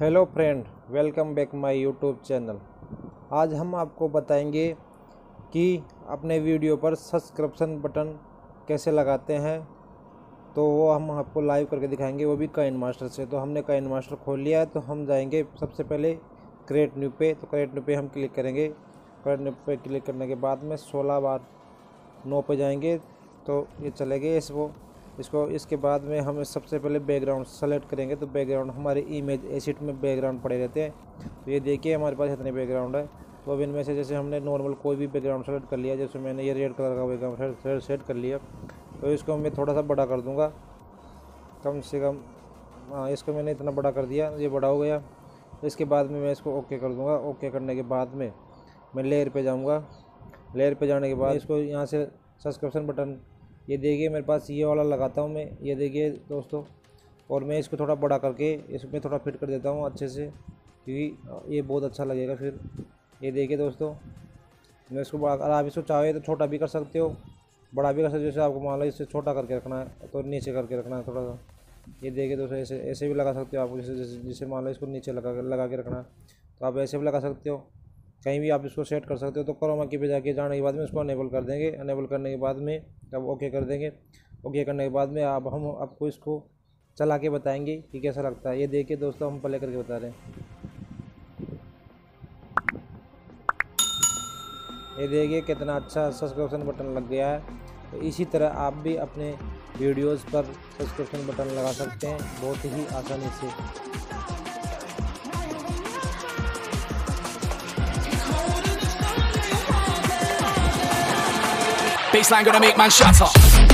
Hello friend, welcome back my YouTube channel. आज हम आपको बताएंगे कि अपने वीडियो पर सब्सक्रिप्शन बटन कैसे लगाते हैं, तो वो हम आपको लाइव करके दिखाएंगे, वो भी काइनमास्टर से। तो हमने काइनमास्टर खोल लिया है, तो हम जाएंगे सबसे पहले क्रिएट न्यू पे। तो क्रिएट न्यू पे हम क्लिक करेंगे। क्रिएट न्यू पे क्लिक करने के बाद में 16 बार नो पे जाएंगे, तो ये चले गए इसको। इसके बाद में हम सबसे पहले बैकग्राउंड सेलेक्ट करेंगे। तो बैकग्राउंड हमारे इमेज एसिड में बैकग्राउंड पड़े रहते हैं, तो ये देखिए हमारे पास इतने बैकग्राउंड है। तो अब इनमें से जैसे हमने नॉर्मल कोई भी बैकग्राउंड सेलेक्ट कर लिया, जैसे मैंने ये रेड कलर का बैकग्राउंड सेट कर लिया, तो इसको मैं थोड़ा सा बड़ा कर दूँगा, कम से कम। हाँ, इसको मैंने इतना बड़ा कर दिया, ये बड़ा हो गया। इसके बाद में मैं इसको ओके कर दूँगा। ओके करने के बाद में मैं लेयर पर जाऊँगा। लेयर पर जाने के बाद इसको यहाँ से सब्सक्रिप्शन बटन, ये देखिए मेरे पास ये वाला लगाता हूँ मैं, ये देखिए दोस्तों। और मैं इसको थोड़ा बड़ा करके इसमें थोड़ा फिट कर देता हूँ अच्छे से, क्योंकि ये बहुत अच्छा लगेगा फिर। ये देखिए दोस्तों, मैं इसको बड़ा, अगर आप इसको चाहे तो छोटा भी कर सकते हो, बड़ा भी कर सकते हो। जैसे आपको मान लो इससे छोटा करके रखना है तो नीचे करके रखना है थोड़ा सा। ये देखिए दोस्तों, ऐसे ऐसे भी लगा सकते हो आप। जैसे मान लो इसको नीचे लगा के रखना है, तो आप ऐसे भी लगा सकते हो, कहीं भी आप इसको सेट कर सकते हो। तो क्रोमा की पे जाके जाने के बाद में इसको अनेबल कर देंगे। अनेबल करने के बाद में तब ओके कर देंगे। ओके करने के बाद में अब हम आपको इसको चला के बताएंगे कि कैसा लगता है। ये देखिए दोस्तों, हम प्ले करके बता रहे हैं। ये देखिए कितना अच्छा सब्सक्रिप्शन बटन लग गया है। तो इसी तरह आप भी अपने वीडियोज़ पर सब्सक्रिप्शन बटन लगा सकते हैं बहुत ही आसानी से। Baseline gonna make man shatter.